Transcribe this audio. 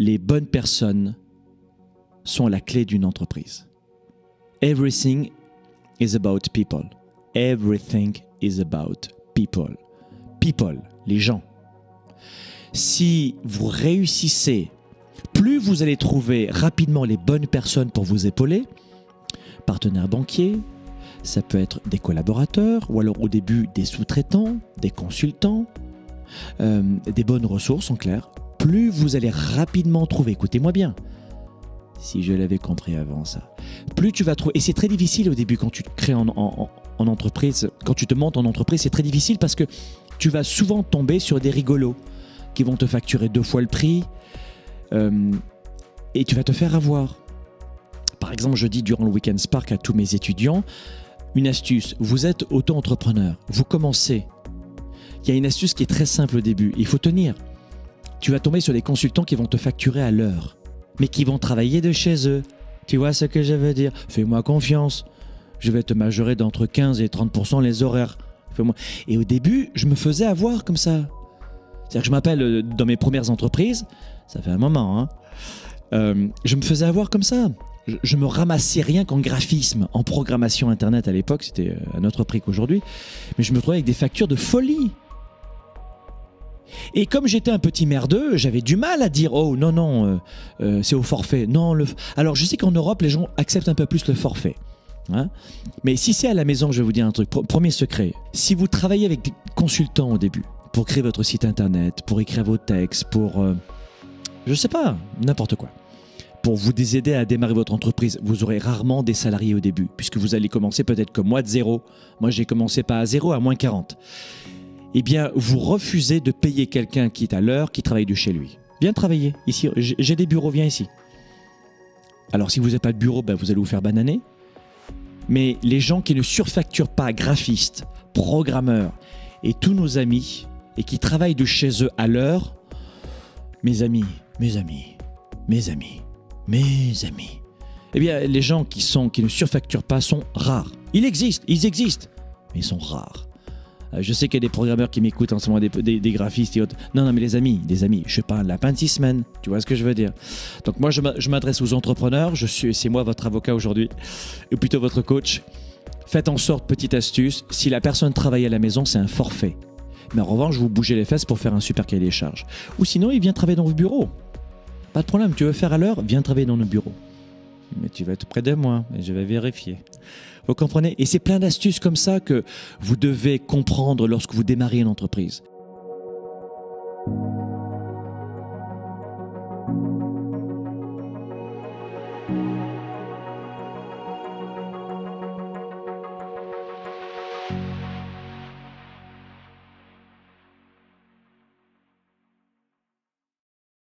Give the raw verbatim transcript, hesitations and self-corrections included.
les bonnes personnes sont la clé d'une entreprise. Everything is about people. Everything is about people. People, les gens. Si vous réussissez, plus vous allez trouver rapidement les bonnes personnes pour vous épauler, partenaires banquiers, ça peut être des collaborateurs, ou alors au début des sous-traitants, des consultants, euh, des bonnes ressources en clair, plus vous allez rapidement trouver, écoutez-moi bien, si je l'avais compris avant ça, plus tu vas trouver, et c'est très difficile au début quand tu te crées en, en, en entreprise, quand tu te montes en entreprise, c'est très difficile parce que tu vas souvent tomber sur des rigolos qui vont te facturer deux fois le prix euh, et tu vas te faire avoir. Par exemple, je dis durant le Weekend Spark à tous mes étudiants, une astuce, vous êtes auto-entrepreneur, vous commencez. Il y a une astuce qui est très simple au début, il faut tenir. Tu vas tomber sur des consultants qui vont te facturer à l'heure, mais qui vont travailler de chez eux. Tu vois ce que je veux dire? Fais-moi confiance, je vais te majorer d'entre quinze et trente pour cent les horaires. Fais-moi. Et au début, je me faisais avoir comme ça. C'est-à-dire que je m'appelle dans mes premières entreprises, ça fait un moment, hein, euh, je me faisais avoir comme ça. Je, je me ramassais rien qu'en graphisme, en programmation internet à l'époque, c'était un autre prix qu'aujourd'hui, mais je me trouvais avec des factures de folie. Et comme j'étais un petit merdeux, j'avais du mal à dire « Oh non, non, euh, euh, c'est au forfait. » Non, le... Alors je sais qu'en Europe, les gens acceptent un peu plus le forfait. Hein, mais si c'est à la maison, je vais vous dire un truc. Premier secret, si vous travaillez avec des consultants au début, pour créer votre site internet, pour écrire vos textes, pour, euh, je sais pas, n'importe quoi. Pour vous aider à démarrer votre entreprise, vous aurez rarement des salariés au début, puisque vous allez commencer peut-être comme moi de zéro. Moi, j'ai commencé pas à zéro, à moins quarante. Eh bien, vous refusez de payer quelqu'un qui est à l'heure, qui travaille de chez lui. Viens travailler, ici, j'ai des bureaux, viens ici. Alors, si vous n'avez pas de bureau, ben, vous allez vous faire bananer. Mais les gens qui ne surfacturent pas, graphistes, programmeurs et tous nos amis, et qui travaillent de chez eux à l'heure, mes amis, mes amis, mes amis, mes amis, eh bien, les gens qui, sont, qui ne surfacturent pas sont rares. Ils existent, ils existent, mais ils sont rares. Je sais qu'il y a des programmeurs qui m'écoutent en ce moment, des, des, des graphistes et autres. Non, non, mais les amis, les amis, je suis pas un lapin de six semaines, tu vois ce que je veux dire. Donc moi, je m'adresse aux entrepreneurs, je suis, c'est moi votre avocat aujourd'hui, ou plutôt votre coach. Faites en sorte, petite astuce, si la personne travaille à la maison, c'est un forfait. Mais en revanche, vous bougez les fesses pour faire un super cahier des charges. Ou sinon, il vient travailler dans vos bureaux. Pas de problème, tu veux faire à l'heure, viens travailler dans nos bureaux. Mais tu vas être près de moi et je vais vérifier. Vous comprenez? Et c'est plein d'astuces comme ça que vous devez comprendre lorsque vous démarrez une entreprise.